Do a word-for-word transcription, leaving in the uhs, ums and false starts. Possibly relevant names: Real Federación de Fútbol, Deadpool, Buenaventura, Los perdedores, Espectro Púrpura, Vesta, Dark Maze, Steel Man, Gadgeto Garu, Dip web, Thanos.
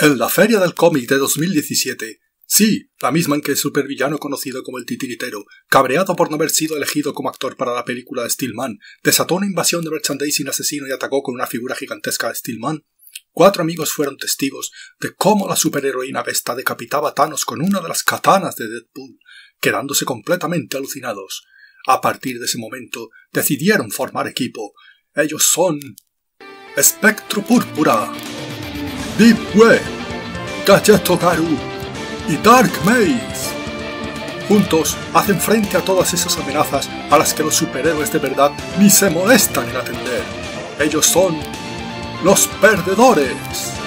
En la Feria del Cómic de dos mil diecisiete, sí, la misma en que el supervillano conocido como el Titiritero, cabreado por no haber sido elegido como actor para la película de Steel Man, desató una invasión de merchandising asesino y atacó con una figura gigantesca de Steel Man, cuatro amigos fueron testigos de cómo la superheroína Vesta decapitaba a Thanos con una de las katanas de Deadpool, quedándose completamente alucinados. A partir de ese momento, decidieron formar equipo. Ellos son... Espectro Púrpura, Dip web, Gadgeto Garu y Dark Maze. Juntos hacen frente a todas esas amenazas a las que los superhéroes de verdad ni se molestan en atender. Ellos son... Los Perdedores.